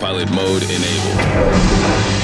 Autopilot mode enabled.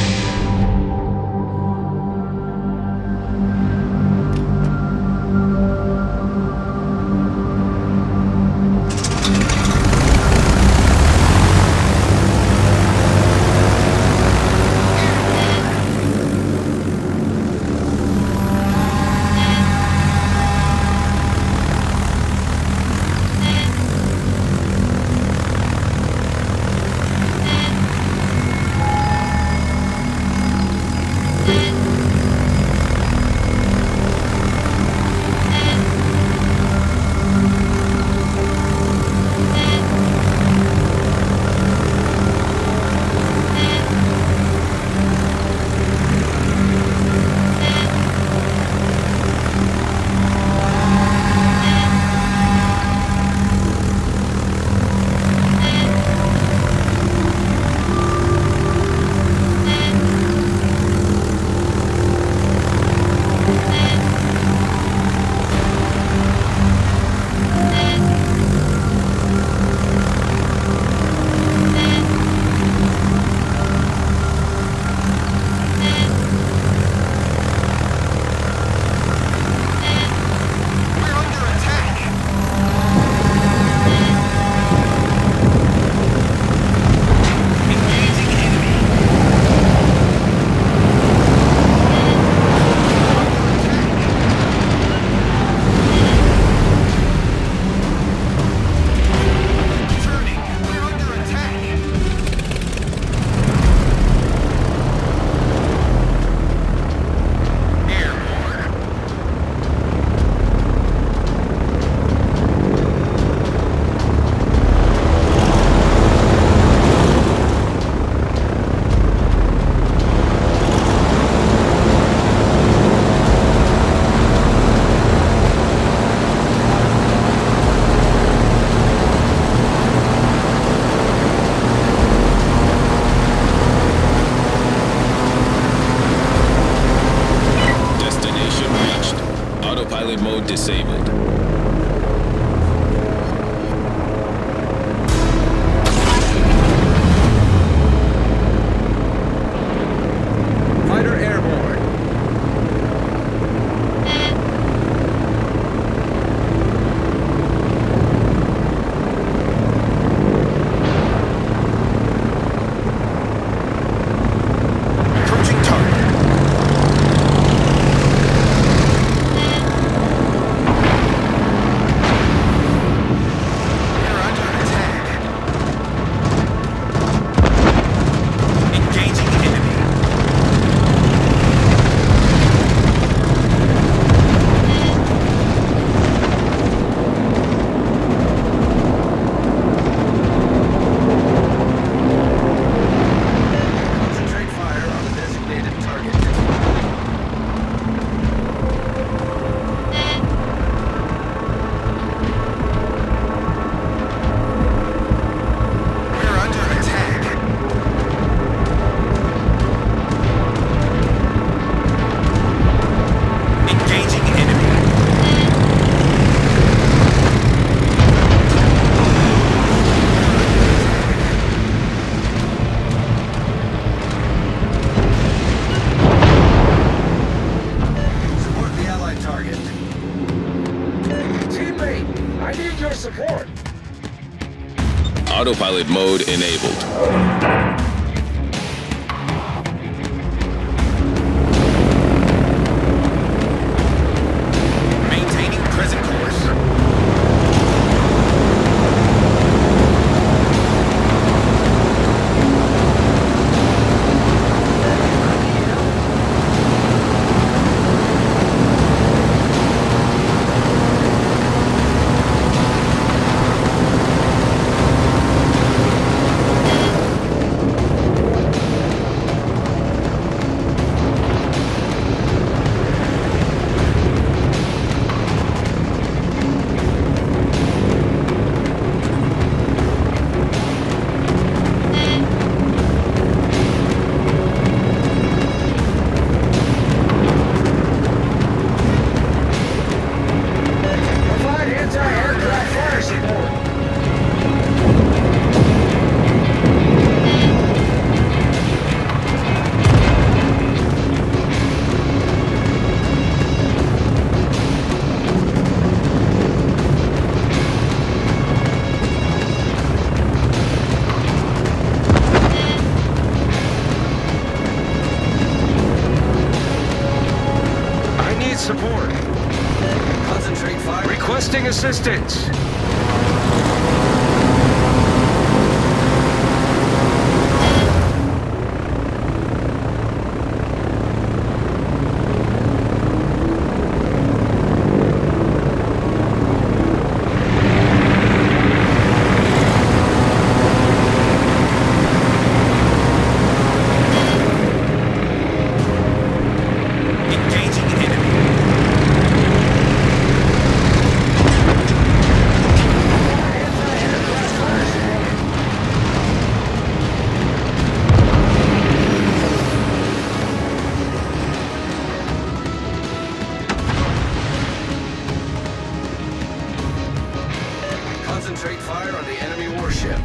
Mode disabled. Fighter airborne. Approaching target. Support. Autopilot mode enabled. support. Concentrate fire. Requesting assistance. Concentrate fire on the enemy warship.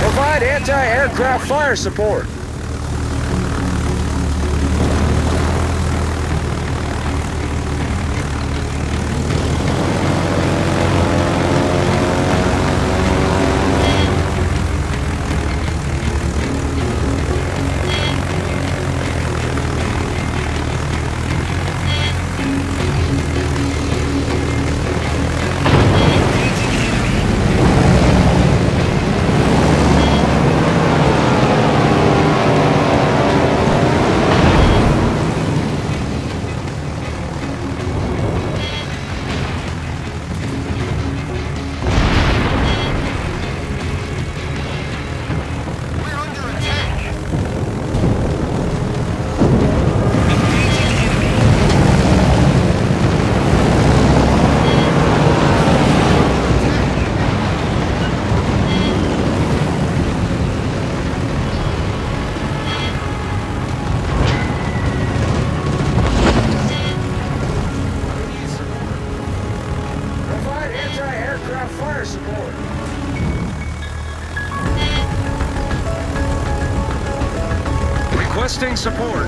Provide anti-aircraft fire support. Requesting support.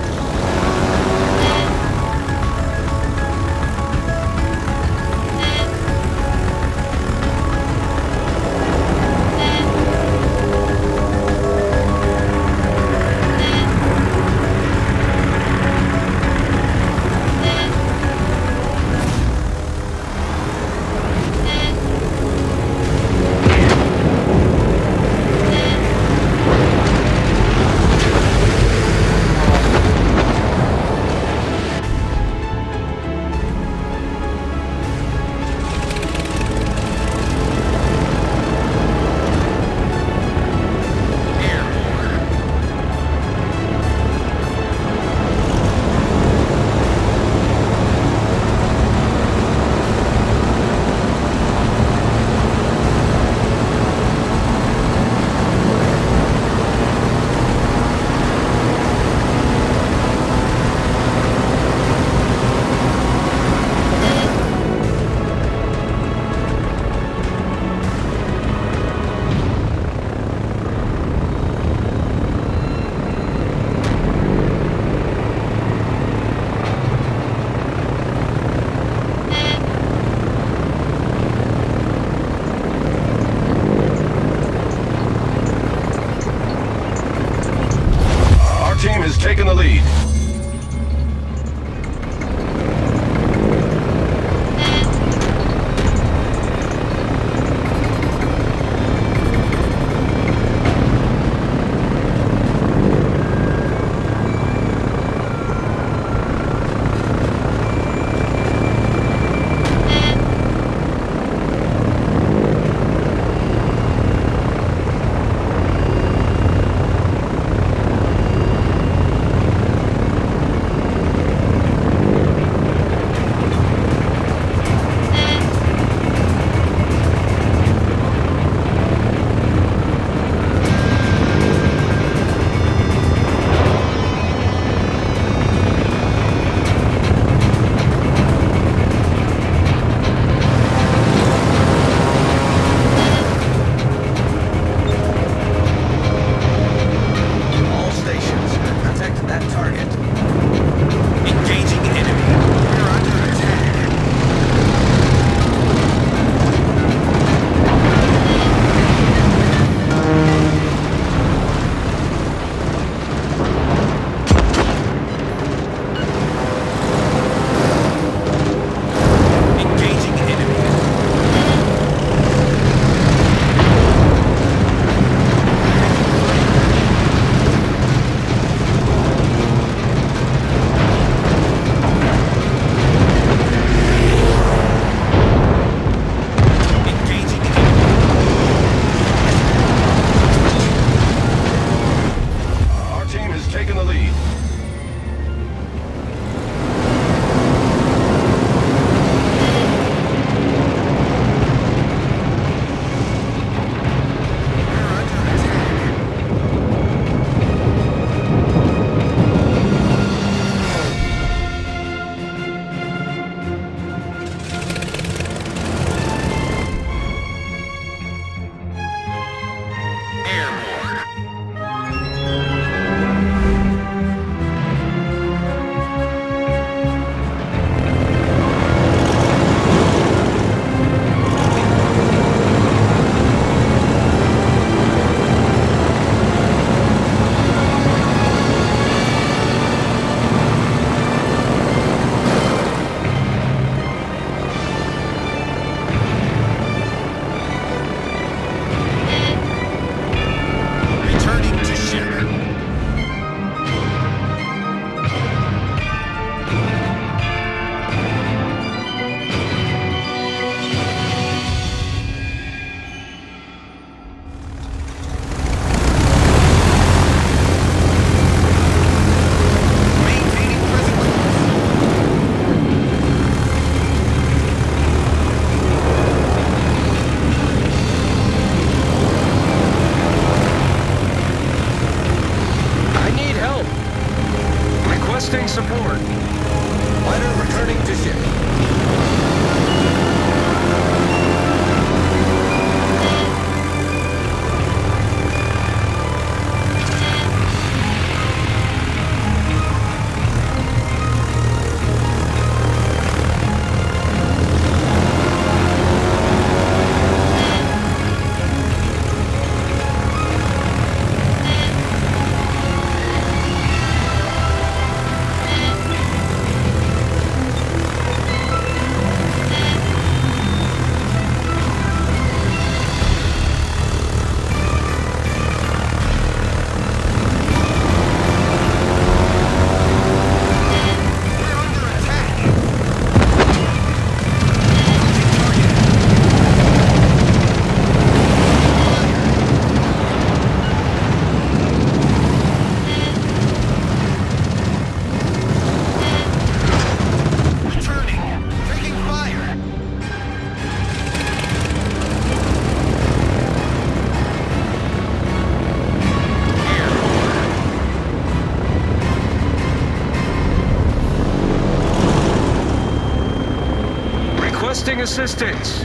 Requesting assistance.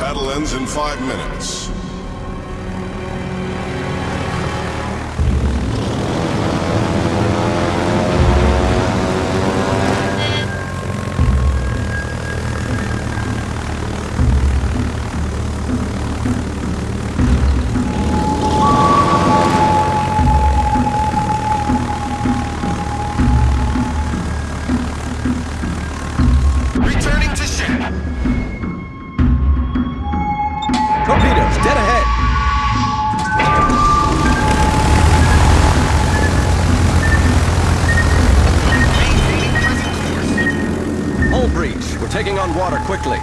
Battle ends in 5 minutes. Taking on water quickly.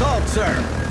Solved, sir.